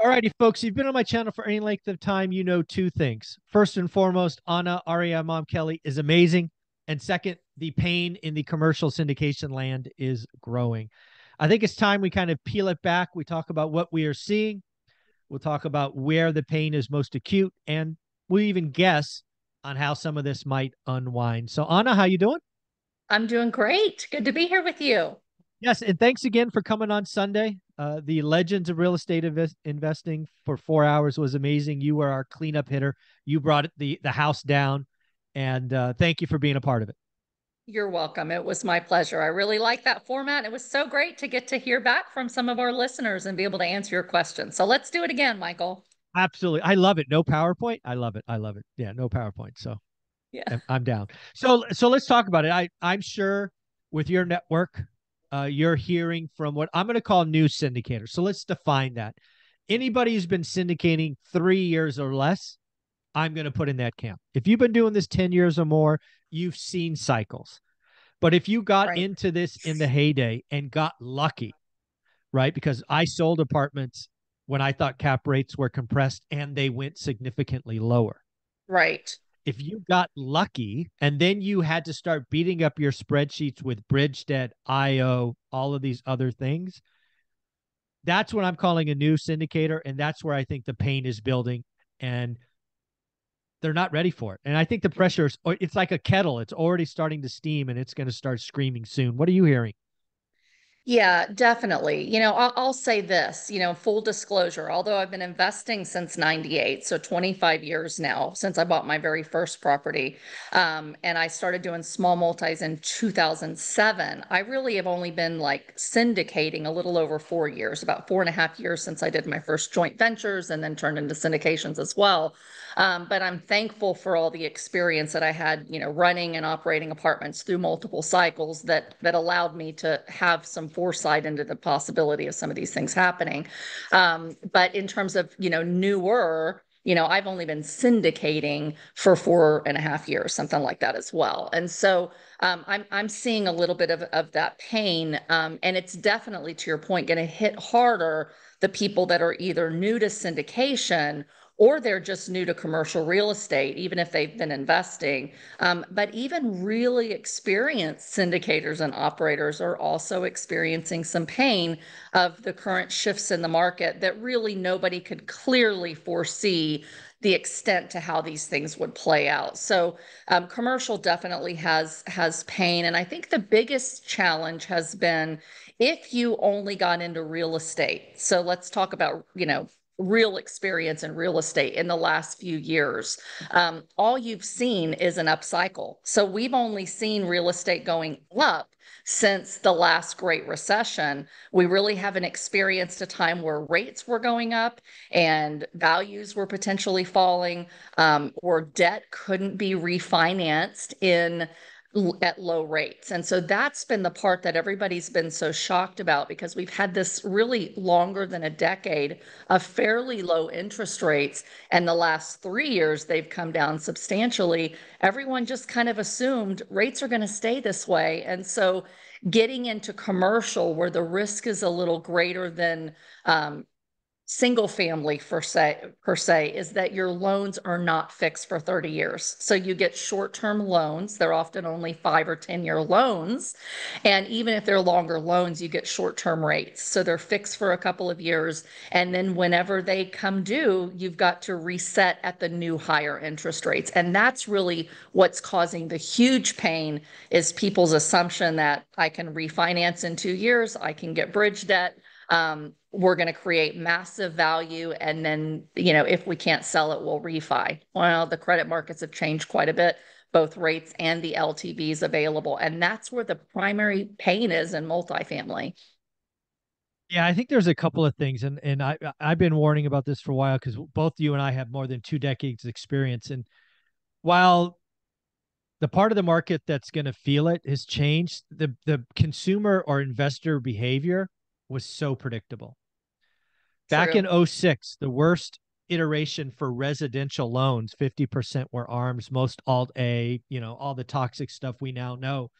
All righty, folks, you've been on my channel for any length of time, you know two things. First and foremost, Anna, REI Mom Kelly is amazing. And second, the pain in the commercial syndication land is growing. I think it's time we kind of peel it back. We talk about what we are seeing. We'll talk about where the pain is most acute. And we'll even guess on how some of this might unwind. So, Anna, how you doing? I'm doing great. Good to be here with you. Yes, and thanks again for coming on Sunday. The Legends of Real Estate Investing for 4 hours was amazing. You were our cleanup hitter. You brought the house down, and thank you for being a part of it. You're welcome. It was my pleasure. I really like that format. It was so great to get to hear back from some of our listeners and be able to answer your questions. So let's do it again, Michael. Absolutely. I love it. No PowerPoint. I love it. I love it. Yeah, no PowerPoint. So yeah, I'm down. So let's talk about it. I'm sure with your network, you're hearing from what I'm going to call new syndicators. So let's define that. Anybody who's been syndicating 3 years or less, I'm going to put in that camp. If you've been doing this 10 years or more, you've seen cycles. But if you got into this in the heyday and got lucky, right? Because I sold apartments when I thought cap rates were compressed and they went significantly lower. Right. If you got lucky and then you had to start beating up your spreadsheets with bridge debt, IO, all of these other things, that's what I'm calling a new syndicator. And that's where I think the pain is building and they're not ready for it. And I think the pressure is, it's like a kettle. It's already starting to steam and it's going to start screaming soon. What are you hearing? Yeah, definitely. You know, I'll say this, you know, full disclosure, although I've been investing since 98, so 25 years now since I bought my very first property. And I started doing small multis in 2007. I really have only been like syndicating a little over 4 years, about 4.5 years since I did my first joint ventures and then turned into syndications as well. But I'm thankful for all the experience that I had, you know, running and operating apartments through multiple cycles that allowed me to have some foresight into the possibility of some of these things happening. But in terms of, you know, newer, you know, I've only been syndicating for 4.5 years, something like that as well. And so I'm seeing a little bit of that pain. And it's definitely, to your point, going to hit harder the people that are either new to syndication or they're just new to commercial real estate, even if they've been investing. But even really experienced syndicators and operators are also experiencing some pain of the current shifts in the market that really nobody could clearly foresee the extent to how these things would play out. So commercial definitely has pain. And I think the biggest challenge has been if you only got into real estate. So let's talk about, you know, real experience in real estate in the last few years. All you've seen is an upcycle. So we've only seen real estate going up since the last Great Recession. We really haven't experienced a time where rates were going up and values were potentially falling, or debt couldn't be refinanced at low rates. And so that's been the part that everybody's been so shocked about, because we've had this really longer than a decade of fairly low interest rates. And the last 3 years, they've come down substantially. Everyone just kind of assumed rates are going to stay this way. And so getting into commercial where the risk is a little greater than, single family per se is that your loans are not fixed for 30 years. So you get short-term loans. They're often only 5 or 10 year loans. And even if they're longer loans, you get short-term rates. So they're fixed for a couple of years. And then whenever they come due, you've got to reset at the new higher interest rates. And that's really what's causing the huge pain is people's assumption that I can refinance in 2 years, I can get bridge debt. We're going to create massive value. And then, you know, if we can't sell it, we'll refi. Well, the credit markets have changed quite a bit, both rates and the LTVs available. And that's where the primary pain is in multifamily. Yeah, I think there's a couple of things. And I've been warning about this for a while, because both you and I have more than 2 decades experience. And while the part of the market that's going to feel it has changed, the consumer or investor behavior was so predictable. Back in 06, the worst iteration for residential loans, 50% were ARMs, most Alt A, you know, all the toxic stuff we now know.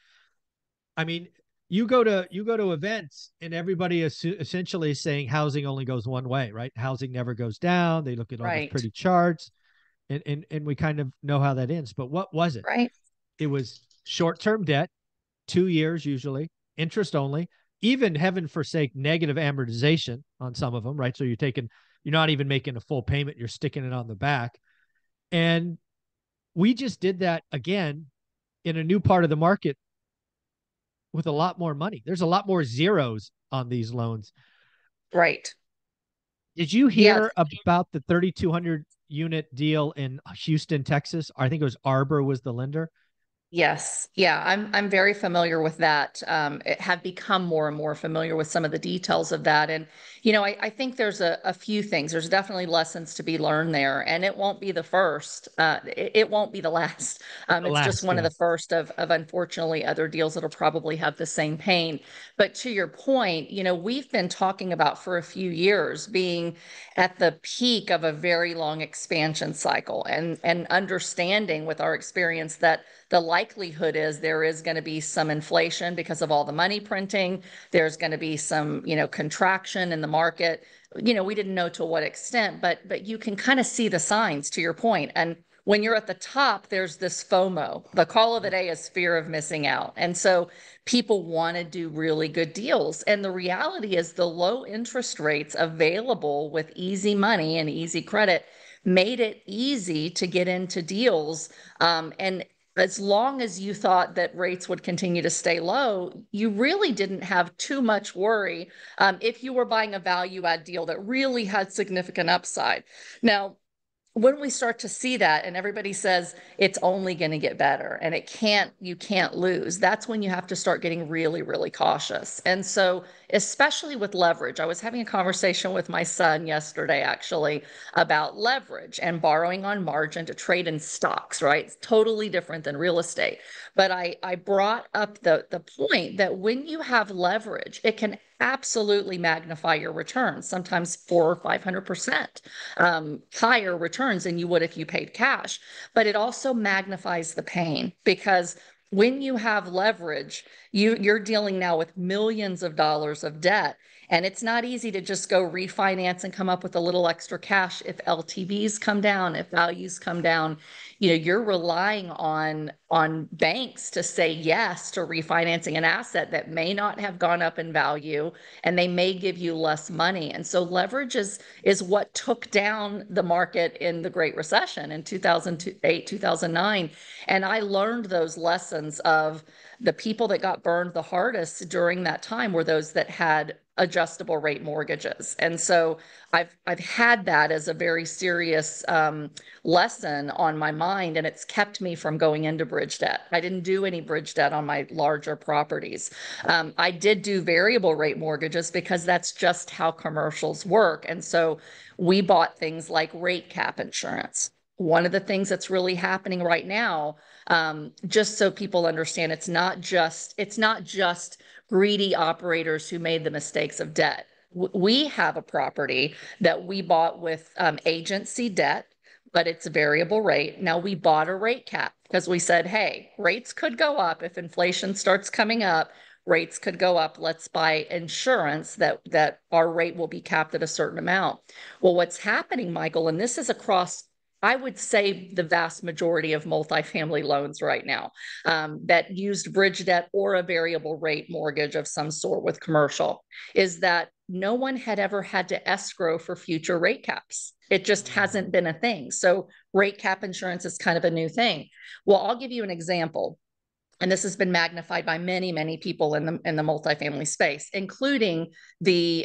I mean, you go to events and everybody is essentially saying housing only goes one way, right? Housing never goes down. They look at all these pretty charts, and we kind of know how that ends. But what was it? Right. It was short-term debt, 2 years usually, interest only, even heaven forsake negative amortization on some of them, right? So you're not even making a full payment. You're sticking it on the back. And we just did that again in a new part of the market with a lot more money. There's a lot more zeros on these loans. Right. Did you hear about the 3,200 unit deal in Houston, Texas? I think it was Arbor was the lender. Yes. Yeah. I'm very familiar with that. Have become more and more familiar with some of the details of that. And, you know, I think there's a few things. There's definitely lessons to be learned there, and it won't be the first. It won't be the last. It's just one of the first of unfortunately other deals that'll probably have the same pain. But to your point, you know, we've been talking about for a few years being at the peak of a very long expansion cycle, and understanding with our experience that the likelihood is there is going to be some inflation because of all the money printing. There's going to be some, you know, contraction in the market. You know, we didn't know to what extent, but you can kind of see the signs, to your point. And when you're at the top, there's this FOMO. The call of the day is fear of missing out. And so people want to do really good deals. And the reality is the low interest rates available with easy money and easy credit made it easy to get into deals. And as long as you thought that rates would continue to stay low, you really didn't have too much worry if you were buying a value add deal that really had significant upside. Now, when we start to see that and everybody says it's only going to get better and you can't lose, that's when you have to start getting really, really cautious. And so, especially with leverage, I was having a conversation with my son yesterday, actually, about leverage and borrowing on margin to trade in stocks, right? It's totally different than real estate. But I brought up the point that when you have leverage, it can absolutely magnify your returns, sometimes 400 or 500% higher returns than you would if you paid cash. But it also magnifies the pain, because when you have leverage, you're dealing now with millions of dollars of debt, and it's not easy to just go refinance and come up with a little extra cash. If LTVs come down, if values come down, you know, you're relying on banks to say yes to refinancing an asset that may not have gone up in value, and they may give you less money. And so leverage is what took down the market in the Great Recession in 2008, 2009. And I learned those lessons of the people that got burned the hardest during that time were those that had adjustable rate mortgages. And so I've had that as a very serious lesson on my mind, and it's kept me from going into bridge debt. I didn't do any bridge debt on my larger properties. I did do variable rate mortgages because that's just how commercials work. And so we bought things like rate cap insurance. One of the things that's really happening right now, just so people understand, it's not just greedy operators who made the mistakes of debt. We have a property that we bought with agency debt, but it's a variable rate. Now, we bought a rate cap because we said, hey, rates could go up. If inflation starts coming up, rates could go up. Let's buy insurance that our rate will be capped at a certain amount. Well, what's happening, Michael, and this is across, I would say, the vast majority of multifamily loans right now that used bridge debt or a variable rate mortgage of some sort with commercial, is that no one had ever had to escrow for future rate caps. It just hasn't been a thing. So rate cap insurance is kind of a new thing. Well, I'll give you an example. And this has been magnified by many, many people in the multifamily space, including the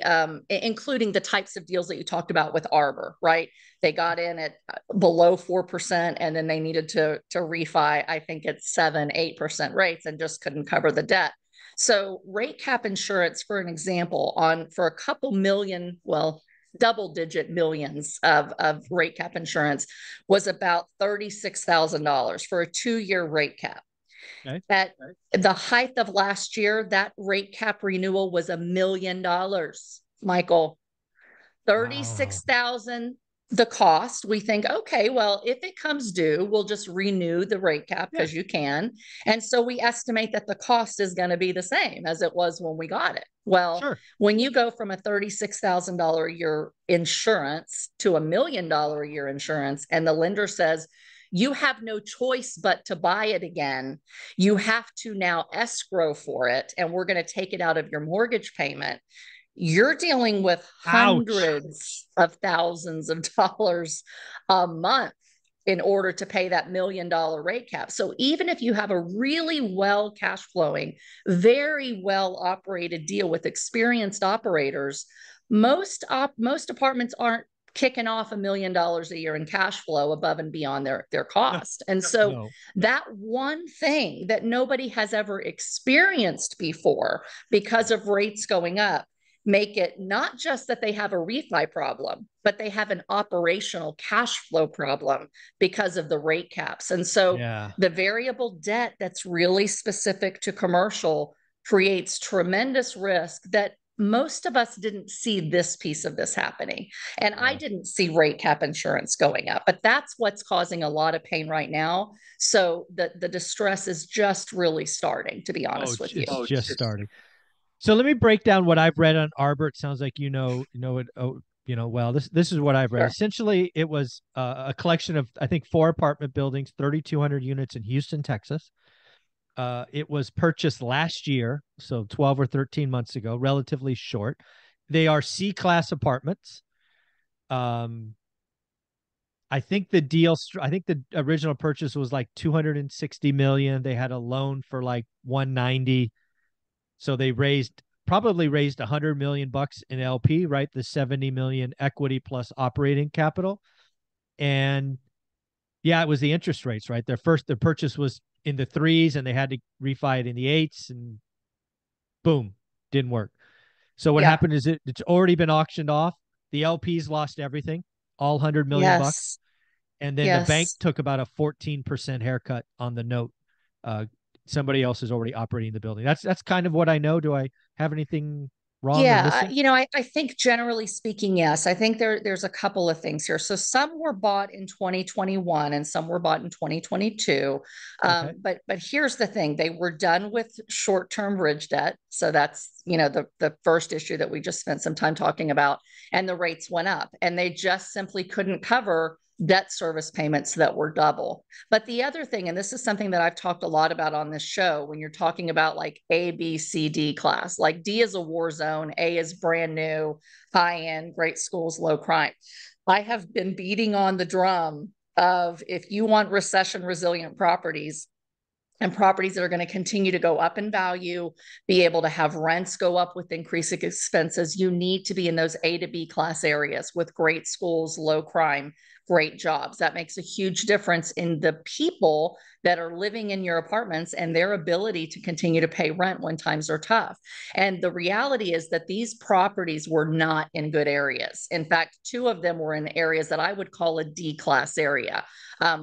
types of deals that you talked about with Arbor, right? They got in at below 4%, and then they needed to refi, I think, at 7-8% rates, and just couldn't cover the debt. So rate cap insurance, for an example, for a couple million, double-digit millions of rate cap insurance was about $36,000 for a 2-year rate cap. Okay. At the height of last year, that rate cap renewal was $1 million, Michael. $36,000 the cost, we think, okay, well, if it comes due, we'll just renew the rate cap because you can. And so we estimate that the cost is going to be the same as it was when we got it. Well, when you go from a $36,000 a year insurance to $1 million a year insurance, and the lender says, you have no choice but to buy it again. You have to now escrow for it, and we're going to take it out of your mortgage payment. You're dealing with hundreds of thousands of dollars a month in order to pay that $1 million rate cap. So even if you have a really well cash flowing, very well operated deal with experienced operators, most apartments aren't kicking off $1 million a year in cash flow above and beyond their cost. And so that one thing that nobody has ever experienced before because of rates going up, make it not just that they have a refi problem, but they have an operational cash flow problem because of the rate caps. And so the variable debt that's really specific to commercial creates tremendous risk that most of us didn't see this piece of this happening. And I didn't see rate cap insurance going up, but that's what's causing a lot of pain right now. So the distress is just really starting, to be honest with you. It's just starting. So let me break down what I've read on Arbor. It sounds like you know it, well. This is what I've read. Sure. Essentially, it was a collection of, I think, 4 apartment buildings, 3,200 units in Houston, Texas. It was purchased last year, so 12 or 13 months ago, relatively short. They are C-class apartments. I think the original purchase was like $260 million. They had a loan for like $190. So they probably raised $100 million in LP, right? The $70 million equity plus operating capital. And it was the interest rates, right? Their purchase was in the 3s and they had to refi it in the 8s, and boom, didn't work. So what happened is it's already been auctioned off. The LPs lost everything, all $100 million bucks. And then the bank took about a 14% haircut on the note. Somebody else is already operating the building. That's kind of what I know. Do I have anything wrong? Yeah. I think generally speaking, yes. I think there's a couple of things here. So some were bought in 2021 and some were bought in 2022. Okay. But here's the thing. They were done with short-term bridge debt. So that's, the first issue that we just spent some time talking about, and the rates went up and they just simply couldn't cover debt service payments that were double. But the other thing, and this is something that I've talked a lot about on this show, when you're talking about like A, B, C, D class, like D is a war zone, A is brand new, high end, great schools, low crime. I have been beating on the drum of, if you want recession resilient properties and properties that are going to continue to go up in value, be able to have rents go up with increasing expenses, you need to be in those A to B class areas with great schools, low crime, great jobs. That makes a huge difference in the people that are living in your apartments and their ability to continue to pay rent when times are tough. And the reality is that these properties were not in good areas. In fact, 2 of them were in areas that I would call a D class area,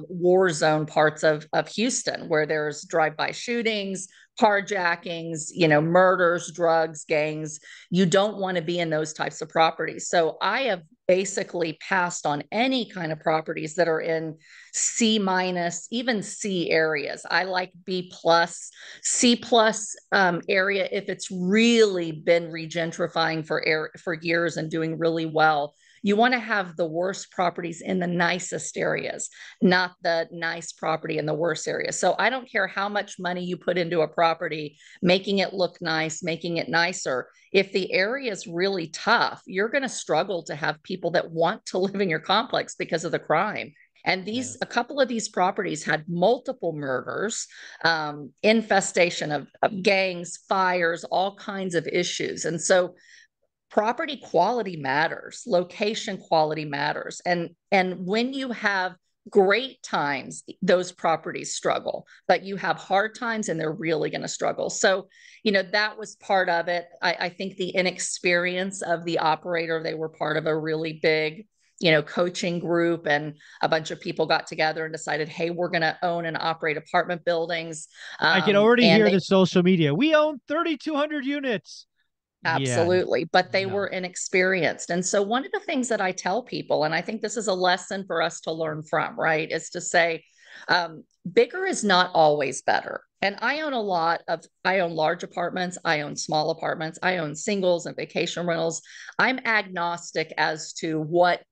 war zone parts of Houston, where there's drive-by shootings, carjackings, murders, drugs, gangs. You don't want to be in those types of properties. So I have basically passed on any kind of properties that are in C-, even C areas. I like B+, C+ area if it's really been regentrifying for years and doing really well. You want to have the worst properties in the nicest areas, not the nice property in the worst area. So I don't care how much money you put into a property, making it look nice, making it nicer. If the area is really tough, you're going to struggle to have people that want to live in your complex because of the crime. And a couple of these properties had multiple murders, infestation of gangs, fires, all kinds of issues. And so property quality matters, location quality matters. And when you have great times, those properties struggle, but you have hard times and they're really going to struggle. So, that was part of it. I think the inexperience of the operator, they were part of a really big, coaching group, and a bunch of people got together and decided, hey, we're going to own and operate apartment buildings. I can already hear the social media. We own 3,200 units. Absolutely. Yeah. But they were inexperienced. And so one of the things that I tell people, and I think this is a lesson for us to learn from, right, is to say, bigger is not always better. And I own large apartments. I own small apartments. I own singles and vacation rentals. I'm agnostic as to what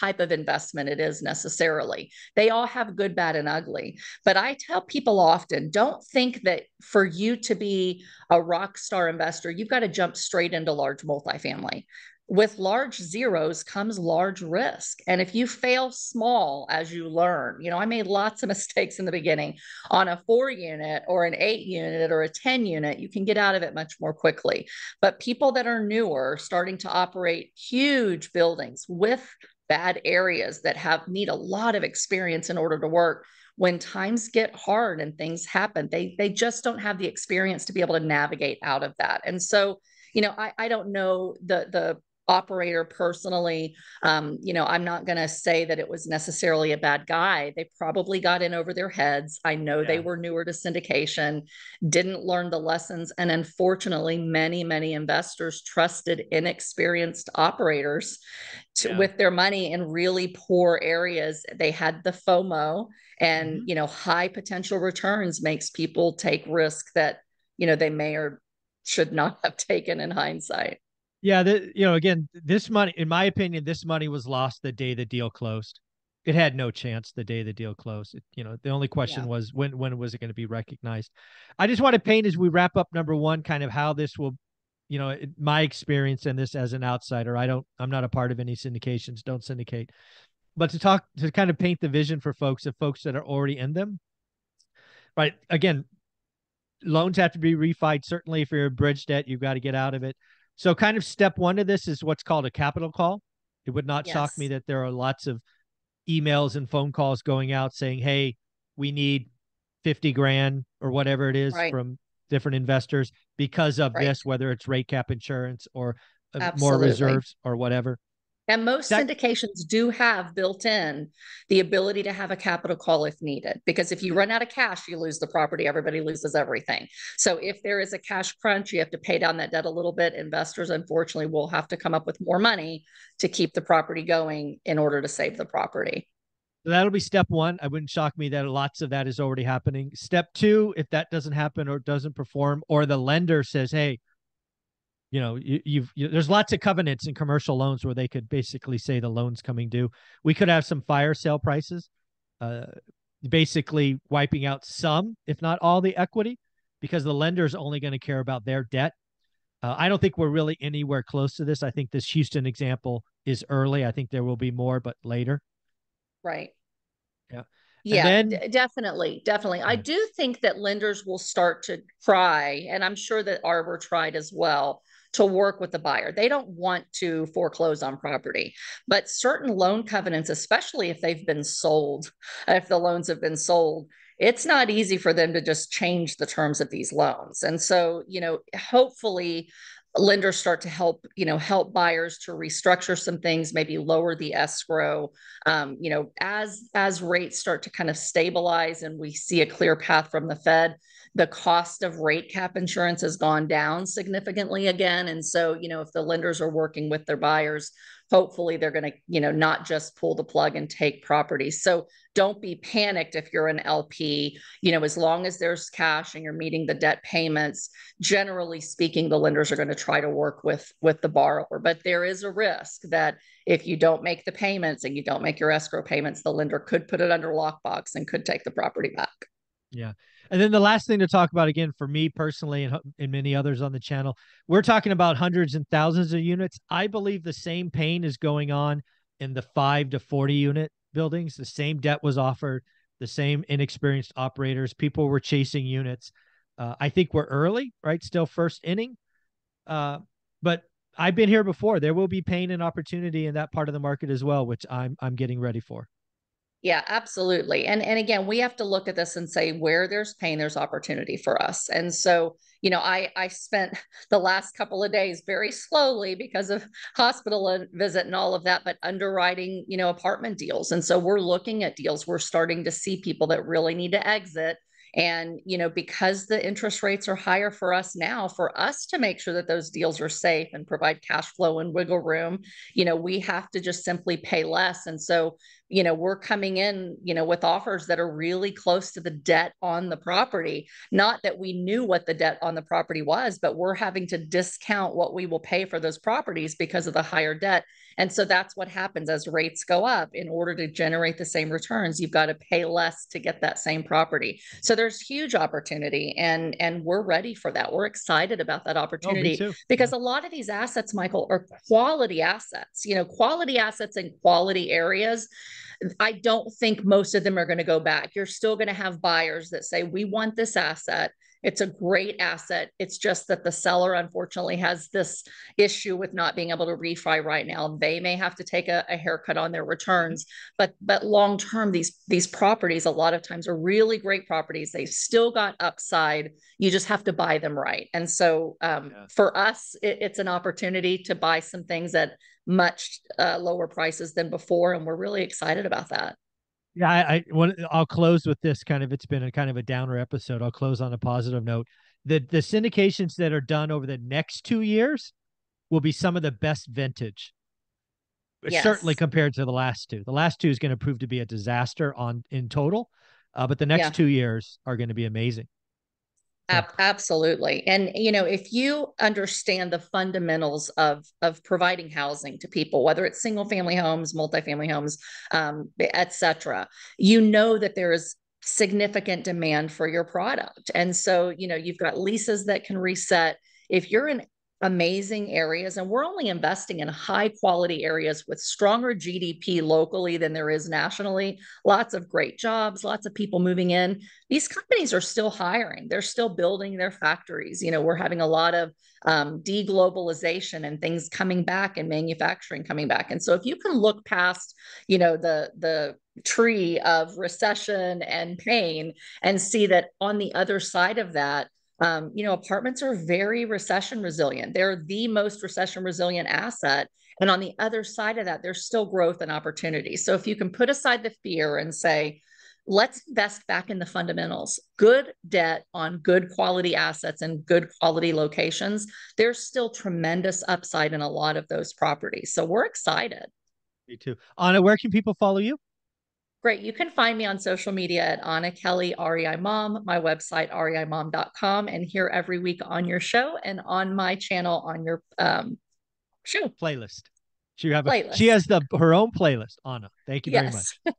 type of investment it is necessarily. They all have good, bad, and ugly. But I tell people often, don't think that for you to be a rock star investor, you've got to jump straight into large multifamily. With large zeros comes large risk. And if you fail small as you learn, I made lots of mistakes in the beginning. On a 4 unit or an 8 unit or a 10 unit, you can get out of it much more quickly. But people that are newer, starting to operate huge buildings with bad areas that need a lot of experience in order to work, when times get hard and things happen, they just don't have the experience to be able to navigate out of that. And so, I don't know the operator personally. I'm not going to say that it was necessarily a bad guy. They probably got in over their heads. I know they were newer to syndication, didn't learn the lessons. And unfortunately, many, many investors trusted inexperienced operators with their money in really poor areas. They had the FOMO and, high potential returns makes people take risk that, they may or should not have taken in hindsight. Yeah. Again, this money, in my opinion, this money was lost the day the deal closed. It had no chance the day the deal closed. The only question was when was it going to be recognized? I just want to paint, as we wrap up, number one, kind of how this will, my experience in this as an outsider. I'm not a part of any syndications, don't syndicate, but to kind of paint the vision for folks that are already in them. Right. Again, loans have to be refied. Certainly if you're a bridge debt, you've got to get out of it. So kind of step one of this is what's called a capital call. It would not shock me that there are lots of emails and phone calls going out saying, hey, we need 50 grand or whatever it is from different investors because of this, whether it's rate cap insurance or more reserves or whatever. And most syndications do have built in the ability to have a capital call if needed, because if you run out of cash, you lose the property, everybody loses everything. So if there is a cash crunch, you have to pay down that debt a little bit. Investors, unfortunately, will have to come up with more money to keep the property going in order to save the property. That'll be step one. It wouldn't shock me that lots of that is already happening. Step two, if that doesn't happen or doesn't perform, or the lender says, hey, there's lots of covenants in commercial loans where they could basically say the loan's coming due. We could have some fire sale prices, basically wiping out some, if not all, the equity, because the lender is only going to care about their debt. I don't think we're really anywhere close to this. I think this Houston example is early. I think there will be more, but later. Right. Yeah. Yeah, definitely. I do think that lenders will start to try, and I'm sure that Arbor tried as well, to work with the buyer. They don't want to foreclose on property, but certain loan covenants, especially if they've been sold, if the loans have been sold, it's not easy for them to just change the terms of these loans. And so, hopefully lenders start to help buyers to restructure some things, maybe lower the escrow, as rates start to kind of stabilize and we see a clear path from the Fed. The cost of rate cap insurance has gone down significantly again. And so, if the lenders are working with their buyers, hopefully they're going to, not just pull the plug and take property. So don't be panicked if you're an LP, as long as there's cash and you're meeting the debt payments, generally speaking, the lenders are going to try to work with the borrower. But there is a risk that if you don't make the payments and you don't make your escrow payments, the lender could put it under lockbox and could take the property back. Yeah. And then the last thing to talk about, again, for me personally and many others on the channel, we're talking about hundreds and thousands of units. I believe the same pain is going on in the 5 to 40 unit buildings. The same debt was offered, the same inexperienced operators. People were chasing units. I think we're early, right? Still first inning. But I've been here before. There will be pain and opportunity in that part of the market as well, which I'm getting ready for. Yeah, absolutely. And again, we have to look at this and say, where there's pain, there's opportunity for us. And so, I spent the last couple of days very slowly because of hospital visit and all of that, but underwriting, apartment deals. And so we're looking at deals. We're starting to see people that really need to exit And, you know, because the interest rates are higher for us now, for us to make sure that those deals are safe and provide cash flow and wiggle room, you know, we have to just simply pay less. And so, you know, we're coming in, you know, with offers that are really close to the debt on the property. Not that we knew what the debt on the property was, but we're having to discount what we will pay for those properties because of the higher debt. And so that's what happens as rates go up. In order to generate the same returns, you've got to pay less to get that same property. So there's huge opportunity, and we're ready for that. We're excited about that opportunity because a lot of these assets, Michael, are quality assets, you know, quality assets in quality areas. I don't think most of them are going to go back. You're still going to have buyers that say, we want this asset. It's a great asset. It's just that the seller, unfortunately, has this issue with not being able to refi right now. They may have to take a haircut on their returns, but long-term, these properties a lot of times are really great properties. They've still got upside. You just have to buy them right. And so for us, it's an opportunity to buy some things at much lower prices than before. And we're really excited about that. Yeah, I'll close with this kind of, it's been a kind of a downer episode. I'll close on a positive note. The syndications that are done over the next 2 years will be some of the best vintage, certainly compared to the last two. The last two is going to prove to be a disaster in total, but the next 2 years are going to be amazing. Absolutely. And, you know, if you understand the fundamentals of providing housing to people, whether it's single family homes, multifamily homes, et cetera, you know that there is significant demand for your product. And so, you know, you've got leases that can reset. If you're in amazing areas, and we're only investing in high quality areas with stronger GDP locally than there is nationally, lots of great jobs, lots of people moving in. These companies are still hiring. They're still building their factories. You know, we're having a lot of deglobalization and things coming back and manufacturing coming back. And so if you can look past, you know, the tree of recession and pain and see that on the other side of that, you know, apartments are very recession resilient. They're the most recession resilient asset. And on the other side of that, there's still growth and opportunity. So if you can put aside the fear and say, let's invest back in the fundamentals, good debt on good quality assets and good quality locations, there's still tremendous upside in a lot of those properties. So we're excited. Me too. Anna, where can people follow you? Great. You can find me on social media at Anna Kelly, REI Mom, my website, reimom.com, and here every week on your show and on my channel on your show. Playlist. She has her own playlist, Anna. Thank you very much.